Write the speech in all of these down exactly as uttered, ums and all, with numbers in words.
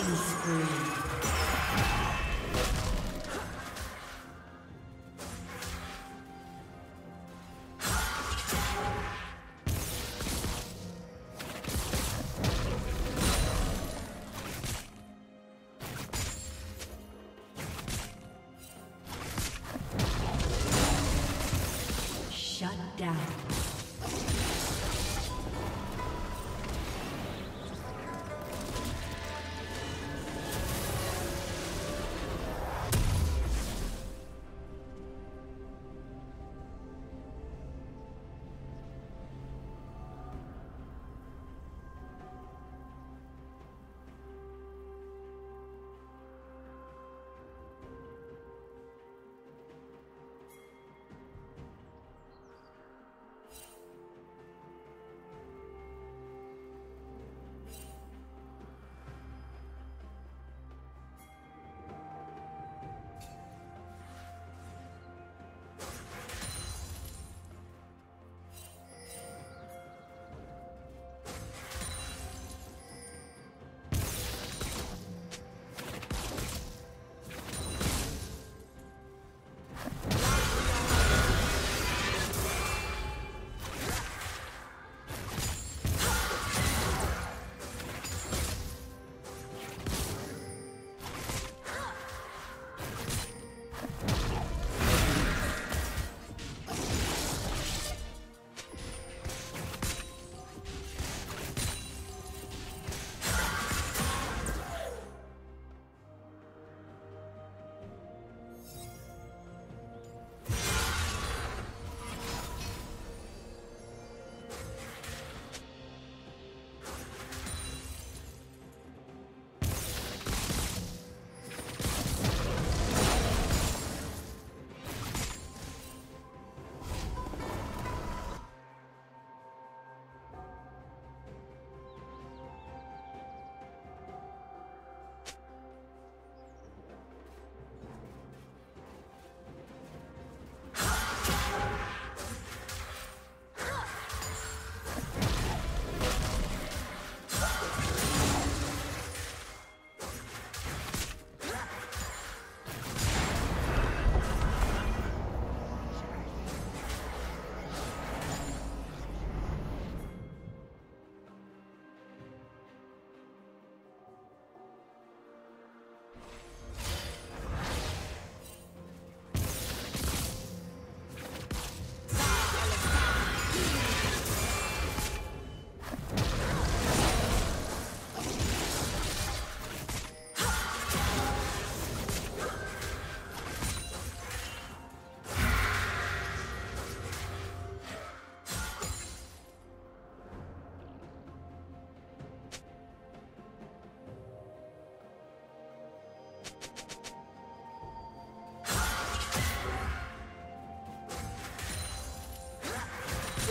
Killing spree.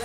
The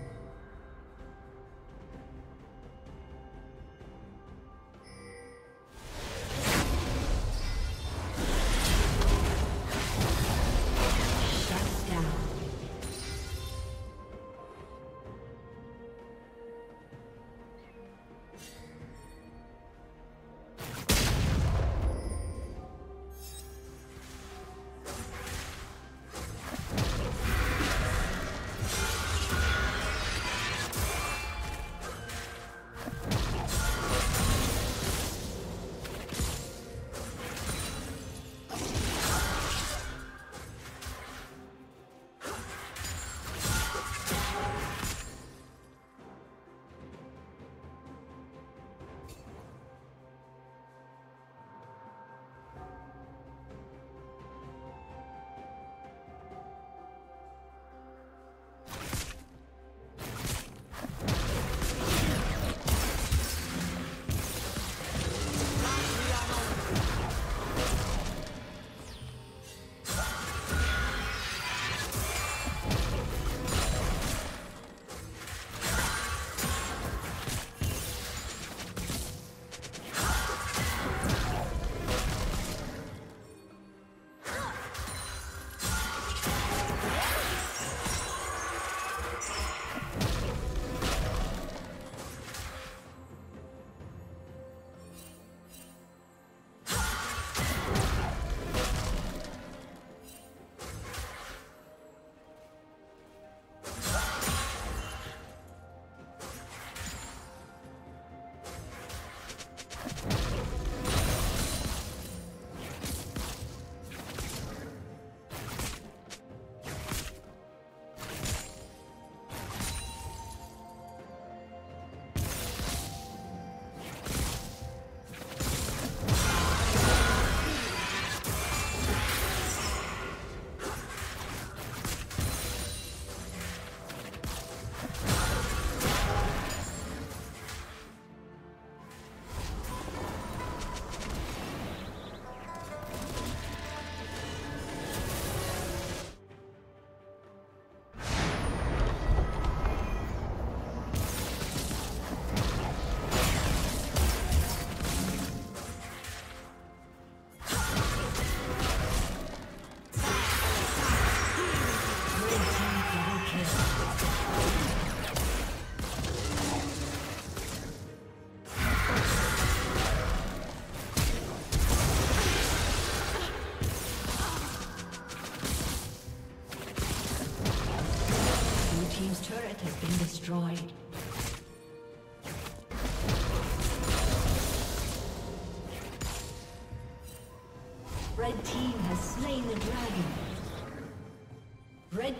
Destroyed. Red team has slain the dragon. Red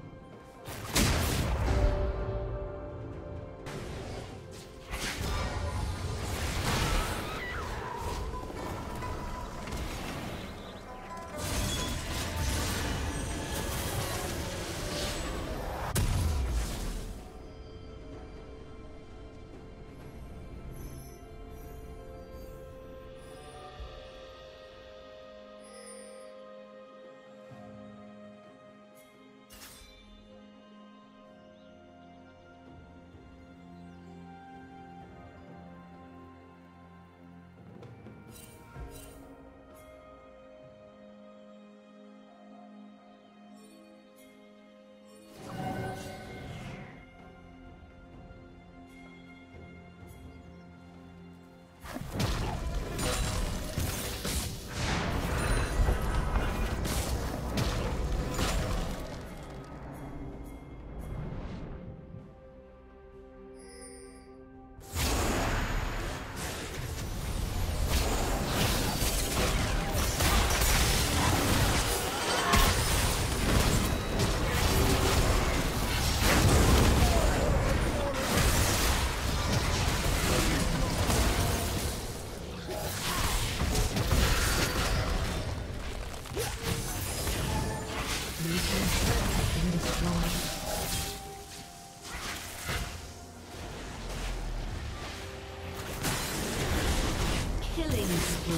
Blue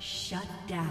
Shut down.